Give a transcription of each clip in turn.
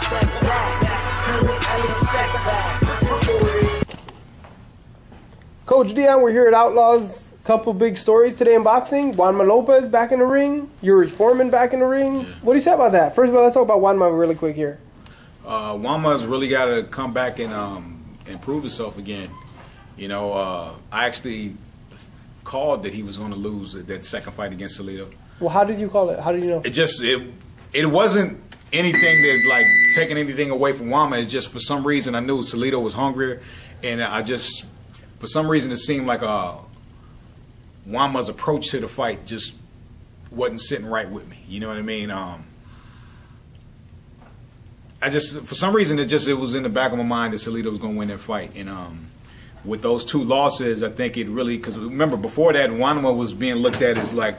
step back. Coach Dion, we're here at Outlaws. Couple big stories today in boxing. Juanma Lopez back in the ring. Yuri Foreman back in the ring. Yeah. What do you say about that? First of all, let's talk about Juanma really quick here. Juanma's really got to come back and prove himself again. You know, I actually called that he was going to lose that second fight against Salido. Well, how did you call it? How did you know? It just it wasn't anything that like taking anything away from Juanma. It's just for some reason I knew Salido was hungrier, and I just for some reason it seemed like Juanma's approach to the fight just wasn't sitting right with me. You know what I mean? I just for some reason it was in the back of my mind that Salido was going to win that fight, and with those two losses, I think it really, because remember before that, Juanma was being looked at as like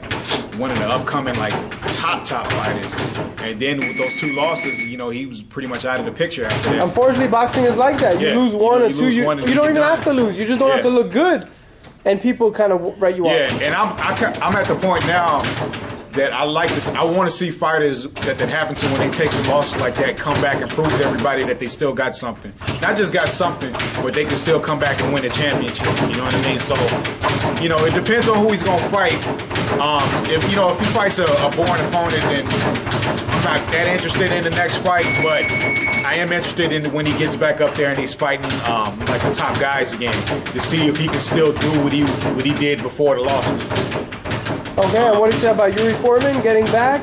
one of the upcoming like top fighters, and then with those two losses, you know, he was pretty much out of the picture after that. Unfortunately, boxing is like that. You lose one or two, you don't even have to lose. You just don't have to look good, and people kind of write you off. Yeah, and I'm at the point now that I like this. I want to see fighters that happen to when they take some losses like that come back and prove to everybody that they still got something. Not just got something, but they can still come back and win a championship. You know what I mean? So, you know, it depends on who he's gonna fight. If you know, if he fights a born opponent, then I'm not that interested in the next fight. But I am interested in when he gets back up there and he's fighting like the top guys again to see if he can still do what he did before the losses. Okay, and what do you say about Yuri Foreman getting back?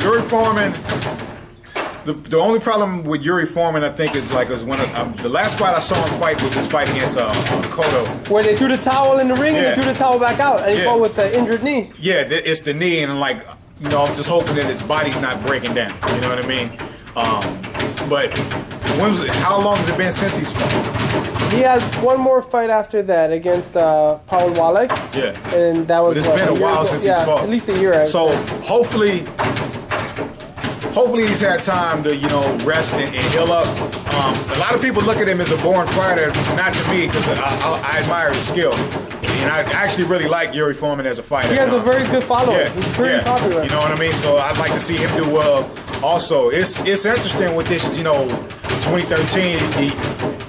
Yuri Foreman, the only problem with Yuri Foreman, I think, is when the last fight I saw him fight was his fight against Cotto. Where they threw the towel in the ring and they threw the towel back out, and he fought with the injured knee. Yeah, it's the knee, and like, you know, I'm just hoping that his body's not breaking down. You know what I mean? But how long has it been since he's fought? He has one more fight after that against Paul Wallach. Yeah. And that was. But it's been a while since he's fought. At least a year. So hopefully he's had time to, you know, rest and heal up. A lot of people look at him as a born fighter, not to me, because I admire his skill. And I actually really like Yuri Foreman as a fighter. He has a very good following. Yeah, he's pretty popular. You know what I mean? So I'd like to see him do well. Also, it's interesting with this, you know, 2013,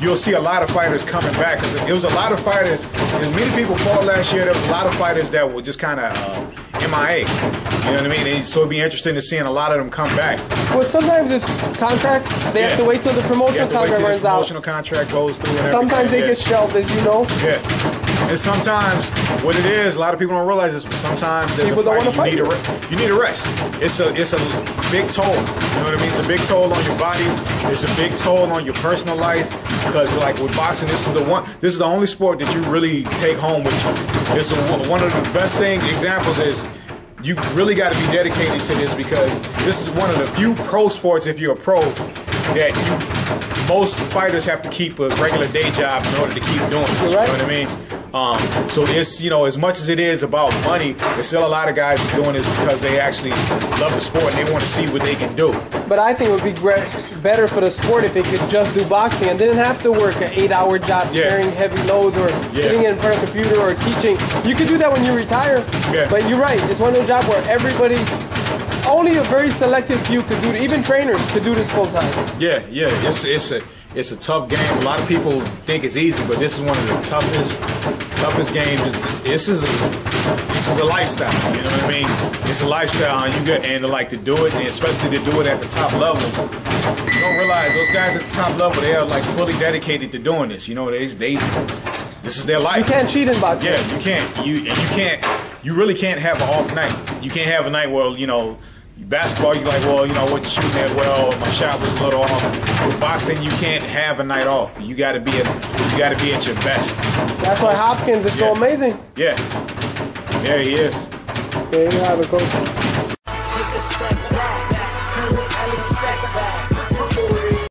you'll see a lot of fighters coming back. Cause it was a lot of fighters, as many people fought last year, there was a lot of fighters that were just kind of MIA. You know what I mean? And so it'd be interesting to seeing a lot of them come back. Well, sometimes it's contracts. They have to wait till the promotional contract runs out. The promotional contract goes through. And sometimes they get shelved, as you know. Yeah. And sometimes, what it is, a lot of people don't realize this, but sometimes people don't want to fight. You need a rest. It's a big toll. You know what I mean? It's a big toll on your body. It's a big toll on your personal life. Because, like, with boxing, this is the only sport that you really take home with you. It's one of the best examples is you really got to be dedicated to this, because this is one of the few pro sports, if you're a pro, that most fighters have to keep a regular day job in order to keep doing it. You know what I mean? So it's, you know, as much as it is about money, there's still a lot of guys doing this because they actually love the sport and they want to see what they can do. But I think it would be better for the sport if it could just do boxing and didn't have to work an 8-hour job carrying heavy loads or sitting in front of a computer or teaching. You could do that when you retire, but you're right. It's one of those jobs where everybody, only a very selective few could do it. Even trainers could do this full time. Yeah, yeah. It's a tough game. A lot of people think it's easy, but this is one of the toughest games. This is a lifestyle. You know what I mean? It's a lifestyle, and you get and like to do it, and especially to do it at the top level. You don't realize those guys at the top level, they are like fully dedicated to doing this. You know, this is their life. You can't cheat in boxing. Yeah, you can't. You really can't have an off night. You can't have a night where, you know, basketball, you're like, well, you know, what you shooting at, well, my shot was a little off. With boxing, you can't have a night off. You got to be at your best. That's why Hopkins is so amazing. Yeah. Yeah, he is. There you have it, Coach.